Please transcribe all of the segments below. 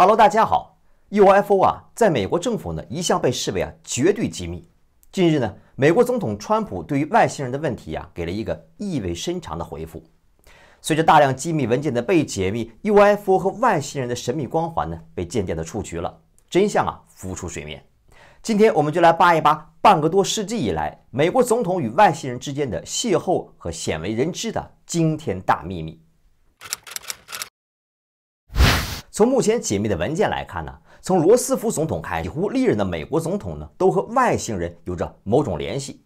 Hello， 大家好。UFO 在美国政府呢一向被视为绝对机密。近日呢，美国总统川普对于外星人的问题给了一个意味深长的回复。随着大量机密文件的被解密 ，UFO 和外星人的神秘光环呢被渐渐的触及了，真相浮出水面。今天我们就来扒一扒半个多世纪以来美国总统与外星人之间的邂逅和鲜为人知的惊天大秘密。 从目前解密的文件来看呢，从罗斯福总统开始，几乎历任的美国总统呢都和外星人有着某种联系。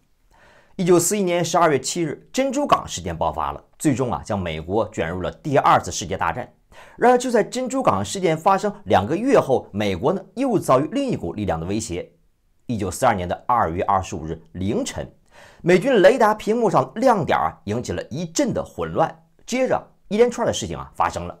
1941年12月7日，珍珠港事件爆发了，最终将美国卷入了第二次世界大战。然而就在珍珠港事件发生2个月后，美国呢又遭遇另一股力量的威胁。1942年的2月25日凌晨，美军雷达屏幕上亮点引起了一阵的混乱，接着一连串的事情发生了。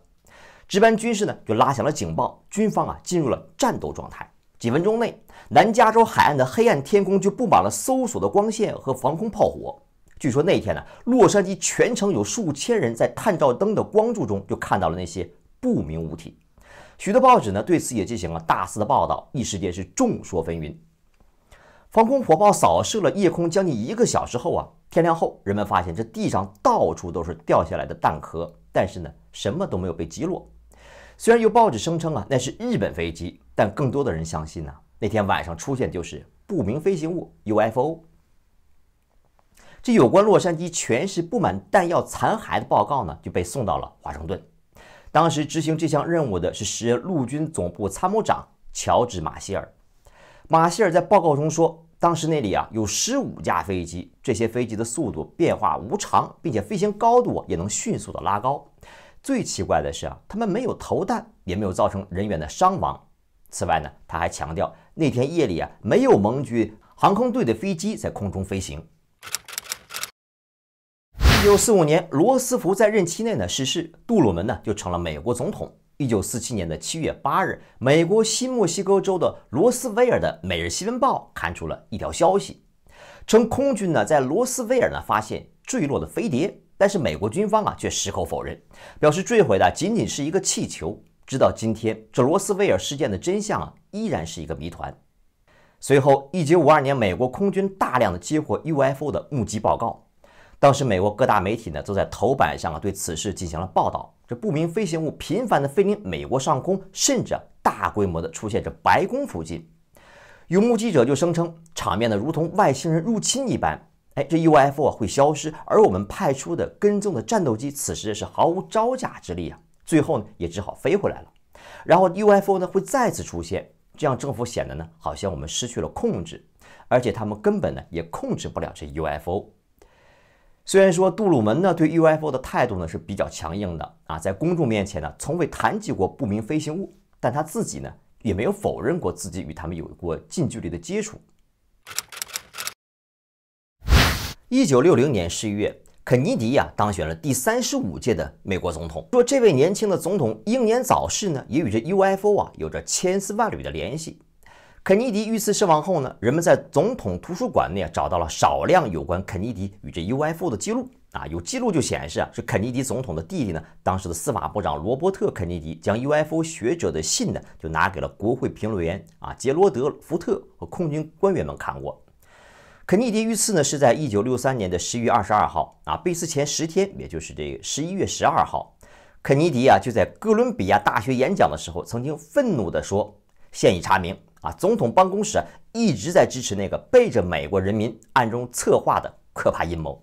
值班军士呢就拉响了警报，军方进入了战斗状态。几分钟内，南加州海岸的黑暗天空就布满了搜索的光线和防空炮火。据说那天呢，洛杉矶全城有数千人在探照灯的光柱中就看到了那些不明物体。许多报纸呢对此也进行了大肆的报道，一时间是众说纷纭。防空火炮扫射了夜空将近1个小时后天亮后，人们发现这地上到处都是掉下来的弹壳，但是呢，什么都没有被击落。 虽然有报纸声称那是日本飞机，但更多的人相信那天晚上出现就是不明飞行物 UFO。这有关洛杉矶全市布满弹药残骸的报告呢，就被送到了华盛顿。当时执行这项任务的是时任陆军总部参谋长乔治·马歇尔。马歇尔在报告中说，当时那里有15架飞机，这些飞机的速度变化无常，并且飞行高度也能迅速的拉高。 最奇怪的是他们没有投弹，也没有造成人员的伤亡。此外呢，他还强调那天夜里没有盟军航空队的飞机在空中飞行。1945年，罗斯福在任期内呢逝世，杜鲁门呢就成了美国总统。1947年的7月8日，美国新墨西哥州的罗斯威尔的《每日新闻报》刊出了一条消息，称空军呢在罗斯威尔呢发现坠落的飞碟。 但是美国军方却矢口否认，表示坠毁的仅仅是一个气球。直到今天，这罗斯威尔事件的真相依然是一个谜团。随后， 1952年，美国空军大量的接获 UFO 的目击报告，当时美国各大媒体呢都在头版上对此事进行了报道。这不明飞行物频繁的飞临美国上空，甚至大规模的出现在白宫附近。有目击者就声称，场面呢如同外星人入侵一般。 哎，这 UFO 会消失，而我们派出的跟踪的战斗机此时是毫无招架之力最后呢也只好飞回来了。然后 UFO 呢会再次出现，这样政府显得呢好像我们失去了控制，而且他们根本呢也控制不了这 UFO。虽然说杜鲁门呢对 UFO 的态度呢是比较强硬的在公众面前呢从未谈及过不明飞行物，但他自己呢也没有否认过自己与他们有过近距离的接触。 1960年11月，肯尼迪当选了第35届的美国总统。说这位年轻的总统英年早逝呢，也与这 UFO 有着千丝万缕的联系。肯尼迪遇刺身亡后呢，人们在总统图书馆内找到了少量有关肯尼迪与这 UFO 的记录有记录就显示是肯尼迪总统的弟弟呢，当时的司法部长罗伯特·肯尼迪将 UFO 学者的信呢，就拿给了国会评论员杰罗德·福特和空军官员们看过。 肯尼迪遇刺呢，是在1963年的11月22号被刺前10天，也就是这个11月12号，肯尼迪就在哥伦比亚大学演讲的时候，曾经愤怒地说：“现已查明总统办公室一直在支持那个背着美国人民暗中策划的可怕阴谋。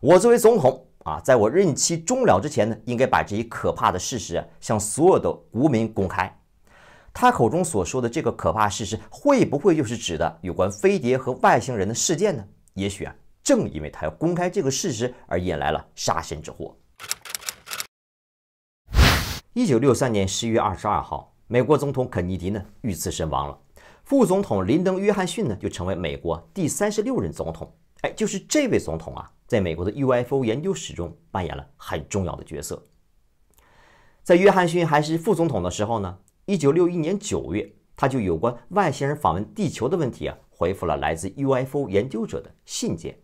我作为总统在我任期终了之前呢，应该把这一可怕的事实向所有的国民公开。” 他口中所说的这个可怕事实，会不会就是指的有关飞碟和外星人的事件呢？也许正因为他要公开这个事实，而引来了杀身之祸。1963年11月22号，美国总统肯尼迪呢遇刺身亡了，副总统林登·约翰逊呢就成为美国第36任总统。哎，就是这位总统在美国的 UFO 研究史中扮演了很重要的角色。在约翰逊还是副总统的时候呢。 1961年9月，他就有关外星人访问地球的问题回复了来自 UFO 研究者的信件。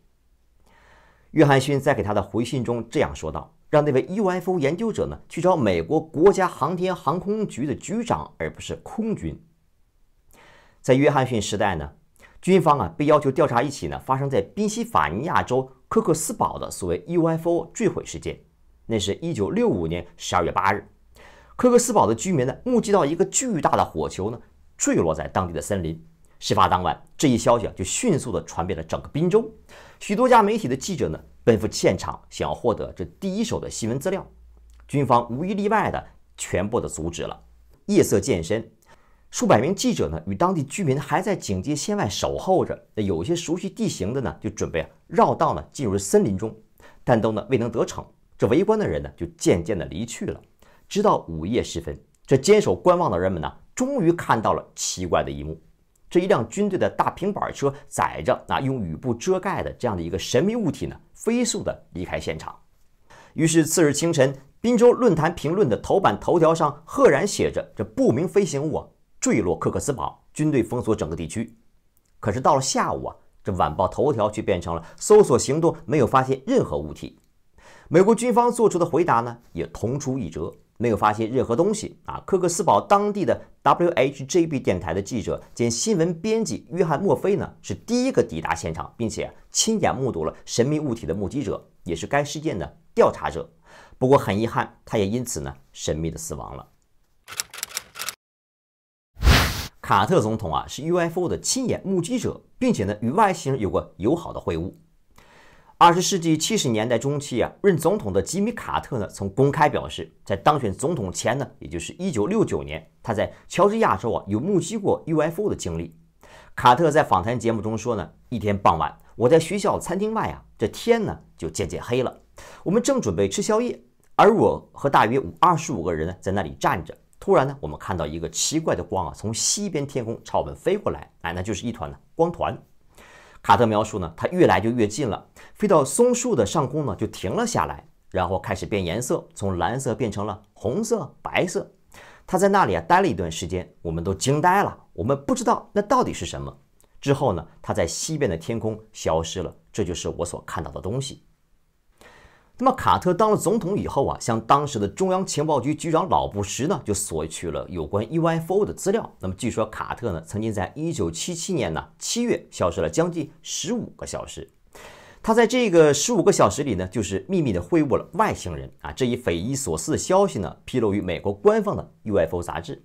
约翰逊在给他的回信中这样说道：“让那位 UFO 研究者呢去找美国国家航天航空局的局长，而不是空军。在约翰逊时代呢，军方被要求调查一起发生在宾夕法尼亚州科克斯堡的所谓 UFO 坠毁事件。那是1965年12月8日，科克斯堡的居民目击到一个巨大的火球坠落在当地的森林。 事发当晚，这一消息就迅速地传遍了整个宾州。许多家媒体的记者奔赴现场，想要获得这第一手的新闻资料。军方无一例外的全部阻止了。夜色渐深，数百名记者与当地居民还在警戒线外守候着。有些熟悉地形的就准备绕道进入森林中，但都未能得逞。这围观的人就渐渐地离去了。直到午夜时分，这坚守观望的人们终于看到了奇怪的一幕。 这一辆军队的大平板车载着用雨布遮盖的这样的一个神秘物体飞速地离开现场。于是次日清晨，宾州论坛评论的头版头条上赫然写着“这不明飞行物坠落科克斯堡，军队封锁整个地区”。可是到了下午这晚报头条却变成了“搜索行动没有发现任何物体”。美国军方做出的回答也同出一辙。 没有发现任何东西科克斯堡当地的 WHJB 电台的记者兼新闻编辑约翰·墨菲是第一个抵达现场，并且亲眼目睹了神秘物体的目击者，也是该事件的调查者。不过很遗憾，他也因此神秘的死亡了。卡特总统是 UFO 的亲眼目击者，并且与外星人有过友好的会晤。 20世纪70年代中期任总统的吉米·卡特曾公开表示，在当选总统前也就是1969年，他在乔治亚州有目击过 UFO 的经历。卡特在访谈节目中说一天傍晚，我在学校餐厅外这天就渐渐黑了，我们正准备吃宵夜，而我和大约25个人在那里站着。突然我们看到一个奇怪的光从西边天空朝我们飞过来，那就是一团光团。 卡特描述它越来就越近了，飞到松树的上空就停了下来，然后开始变颜色，从蓝色变成了红色、白色。它在那里待了一段时间，我们都惊呆了，我们不知道那到底是什么。之后它在西边的天空消失了，这就是我所看到的东西。那么卡特当了总统以后向当时的中央情报局局长老布什就索取了有关 UFO 的资料。那么据说卡特曾经在1977年7月消失了将近15个小时。他在这个15个小时里就是秘密的会晤了外星人这一匪夷所思的消息披露于美国官方的 UFO 杂志。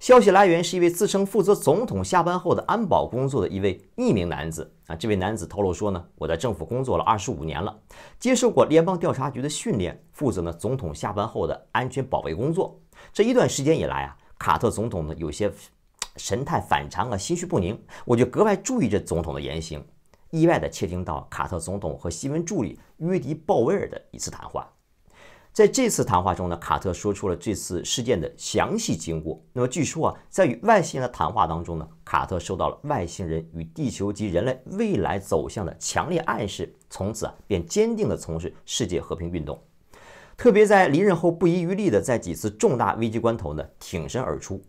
消息来源是一位自称负责总统下班后的安保工作的一位匿名男子这位男子透露说我在政府工作了25年了，接受过联邦调查局的训练，负责总统下班后的安全保卫工作。这一段时间以来卡特总统有些神态反常心绪不宁，我就格外注意着总统的言行。意外地窃听到卡特总统和新闻助理约迪·鲍威尔的一次谈话。 在这次谈话中卡特说出了这次事件的详细经过。那么据说在与外星人的谈话当中卡特受到了外星人与地球及人类未来走向的强烈暗示，从此便坚定地从事世界和平运动，特别在离任后不遗余力地在几次重大危机关头挺身而出。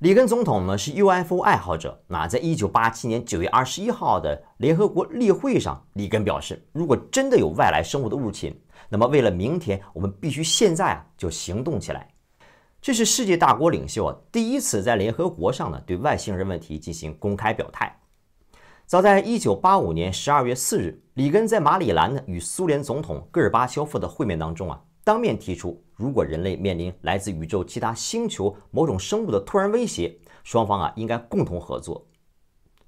里根总统是 UFO 爱好者。在1987年9月21号的联合国例会上，里根表示，如果真的有外来生物的入侵，那么为了明天，我们必须现在就行动起来。这是世界大国领袖第一次在联合国上对外星人问题进行公开表态。早在1985年12月4日，里根在马里兰与苏联总统戈尔巴乔夫的会面当中当面提出，如果人类面临来自宇宙其他星球某种生物的突然威胁，双方应该共同合作。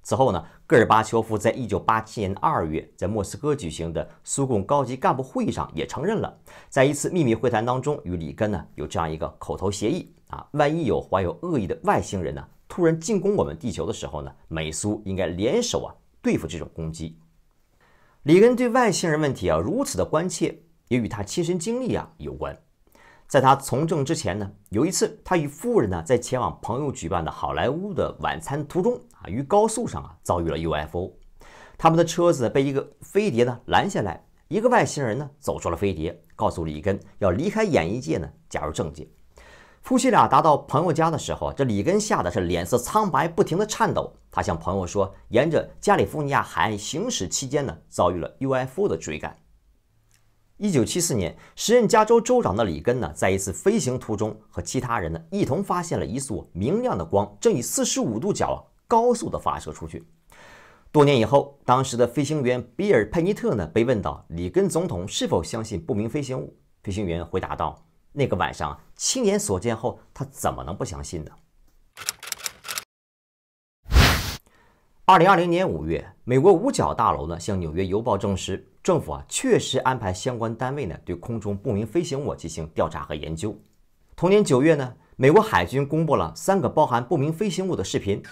此后戈尔巴乔夫在1987年2月在莫斯科举行的苏共高级干部会议上也承认了，在一次秘密会谈当中与里根有这样一个口头协议万一有怀有恶意的外星人突然进攻我们地球的时候美苏应该联手对付这种攻击。里根对外星人问题如此的关切。 也与他亲身经历有关。在他从政之前有一次他与夫人在前往朋友举办的好莱坞的晚餐途中于高速上遭遇了 UFO。他们的车子被一个飞碟拦下来，一个外星人走出了飞碟，告诉里根要离开演艺界加入政界。夫妻俩达到朋友家的时候，这里根吓得是脸色苍白，不停地颤抖。他向朋友说，沿着加利福尼亚海岸行驶期间遭遇了 UFO 的追赶。1974年，时任加州州长的里根呢，在一次飞行途中和其他人呢一同发现了一束明亮的光，正以45度角高速的发射出去。多年以后，当时的飞行员比尔·佩尼特呢被问到里根总统是否相信不明飞行物，飞行员回答道：“那个晚上亲眼所见后，他怎么能不相信呢？”2020年5月，美国五角大楼呢向《纽约邮报》证实，政府确实安排相关单位呢对空中不明飞行物进行调查和研究。同年9月呢，美国海军公布了3个包含不明飞行物的视频，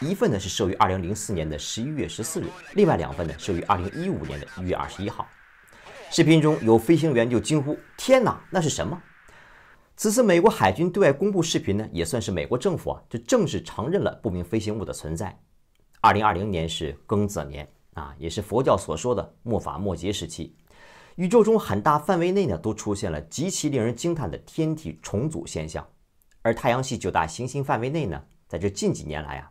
一份呢是摄于2004年11月14日，另外2份呢摄于2015年1月21号。视频中有飞行员就惊呼：“天哪，那是什么？”此次美国海军对外公布视频呢，也算是美国政府就正式承认了不明飞行物的存在。2020年是庚子年。也是佛教所说的末法末节时期，宇宙中很大范围内呢都出现了极其令人惊叹的天体重组现象，而太阳系9大行星范围内呢，在这近几年来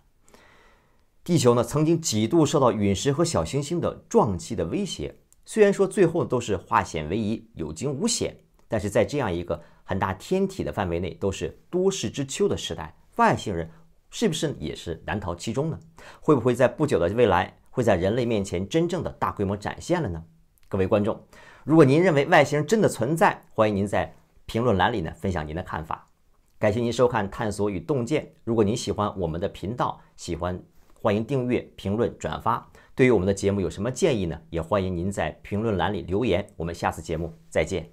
地球呢曾经几度受到陨石和小行星的撞击的威胁，虽然说最后都是化险为夷，有惊无险，但是在这样一个很大天体的范围内都是多事之秋的时代，外星人是不是也是难逃其中呢？会不会在不久的未来？会在人类面前真正的大规模展现了呢？各位观众，如果您认为外星人真的存在，欢迎您在评论栏里呢分享您的看法。感谢您收看《探索与洞见》，如果您喜欢我们的频道，欢迎订阅、评论、转发。对于我们的节目有什么建议呢？也欢迎您在评论栏里留言。我们下次节目再见。